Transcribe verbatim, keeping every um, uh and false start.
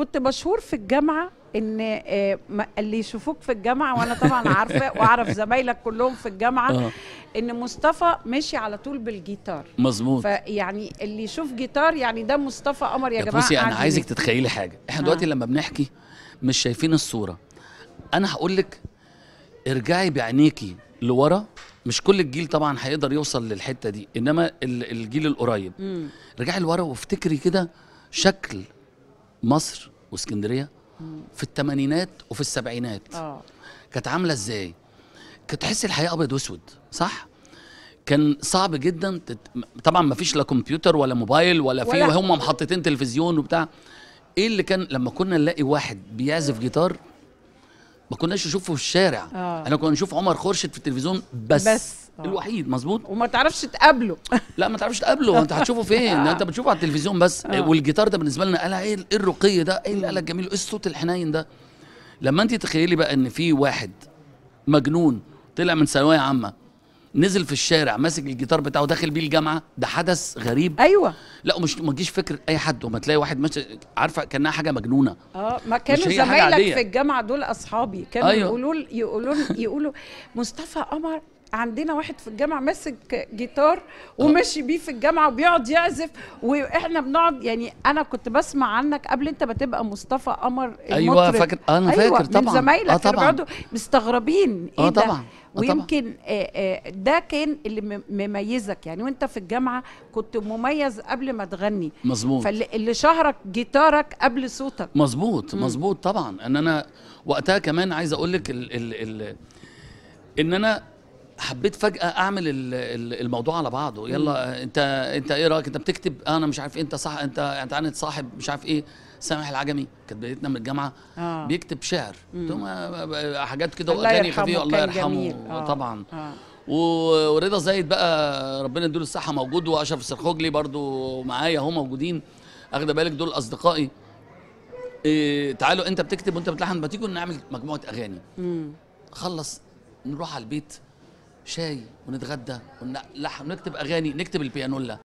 كنت مشهور في الجامعه ان اللي يشوفوك في الجامعه، وانا طبعا عارفه واعرف زمايلك كلهم في الجامعه آه. ان مصطفى ماشي على طول بالجيتار مظبوط، فيعني اللي يشوف جيتار يعني ده مصطفى قمر. يا, يا جماعه بصي انا عايزك تتخيلي حاجه، احنا آه. دلوقتي لما بنحكي مش شايفين الصوره، انا هقول لك ارجعي بعينيكي لورا. مش كل الجيل طبعا هيقدر يوصل للحته دي، انما الجيل القريب مم. رجعي لورا وافتكري كده شكل مصر واسكندريه في الثمانينات وفي السبعينات آه. كانت عامله ازاي؟ كانت تحسي الحياه ابيض واسود، صح؟ كان صعب جدا تت... طبعا ما فيش لا كمبيوتر ولا موبايل ولا في ولا... هم محطتين تلفزيون وبتاع. ايه اللي كان لما كنا نلاقي واحد بيعزف جيتار ما كناش نشوفه في الشارع آه. انا كنا نشوف عمر خورشيد في التلفزيون بس, بس. الوحيد مظبوط، وما تعرفش تقابله. لا ما تعرفش تقابله، انت هتشوفه فين؟ انت بتشوفه على التلفزيون بس آه. والجيتار ده بالنسبه لنا قال ايه الرقي ده، ايه القلق الجميل، ايه الصوت الحنين ده. لما انت تخيلي بقى ان في واحد مجنون طلع من ثانويه عامه نزل في الشارع ماسك الجيتار بتاعه داخل بيه الجامعه، ده حدث غريب. ايوه لا ومش ما تجيش فكره اي حد، وما تلاقي واحد ماشي عارفه كانها حاجه مجنونه اه. ما كانوا زمايلك في الجامعه دول اصحابي كانوا أيوة. يقولوا يقولوا يقولوا مصطفى قمر عندنا واحد في الجامعه ماسك جيتار وماشي بيه في الجامعه وبيقعد يعزف، واحنا بنقعد يعني انا كنت بسمع عنك قبل انت ما تبقى مصطفى قمر المطرب. ايوه فاكر انا أيوة فاكر طبعا من زمايلك آه طبعا بيقعدوا مستغربين ايه آه ده طبعا. ويمكن آه آه ده كان اللي مميزك يعني، وانت في الجامعه كنت مميز قبل ما تغني مظبوط، فاللي شهرك جيتارك قبل صوتك مظبوط مظبوط طبعا. ان انا وقتها كمان عايز اقول لك ال ال ال ان انا حبيت فجأة أعمل الموضوع على بعضه، يلا أنت أنت إيه رأيك؟ أنت بتكتب؟ أنا مش عارف إيه، أنت صح أنت أنت صاحب مش عارف إيه. سامح العجمي كانت بدايتنا من الجامعة آه. بيكتب شعر حاجات كده وأغاني خفيفة الله يرحمه آه. طبعا آه. ورضا زايد بقى ربنا يديله الصحة موجود، وأشرف السرخوجلي برضو معايا هم موجودين، أخد بالك دول أصدقائي. إيه تعالوا أنت بتكتب وأنت بتلحن، ما تيجوا نعمل مجموعة أغاني مم. خلص نروح على البيت شاي ونتغدى ونلحن ونكتب اغاني، نكتب البيانولا